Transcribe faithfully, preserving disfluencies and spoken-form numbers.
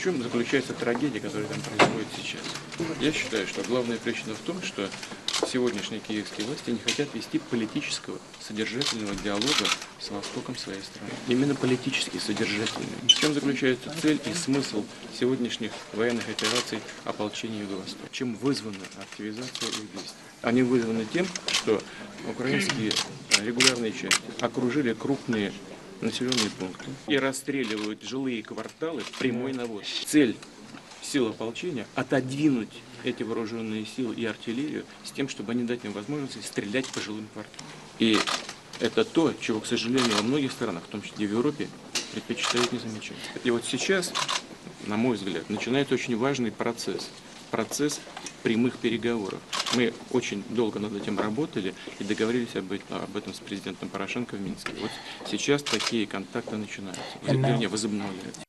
В чем заключается трагедия, которая там происходит сейчас? Я считаю, что главная причина в том, что сегодняшние киевские власти не хотят вести политического, содержательного диалога с Востоком своей страны. Именно политически содержательный. В чем заключается цель и смысл сегодняшних военных операций ополчения Юго-Востока? Чем вызвана активизация их действий? Они вызваны тем, что украинские регулярные части окружили крупные населенные пункты и расстреливают жилые кварталы в прямой навоз. Цель сил ополчения – отодвинуть эти вооруженные силы и артиллерию с тем, чтобы не дать им возможности стрелять по жилым кварталам. И это то, чего, к сожалению, во многих странах, в том числе и в Европе, предпочитают не замечать. И вот сейчас, на мой взгляд, начинается очень важный процесс. Процесс прямых переговоров. Мы очень долго над этим работали и договорились об, об этом с президентом Порошенко в Минске. Вот сейчас такие контакты начинаются, вернее, возобновляются.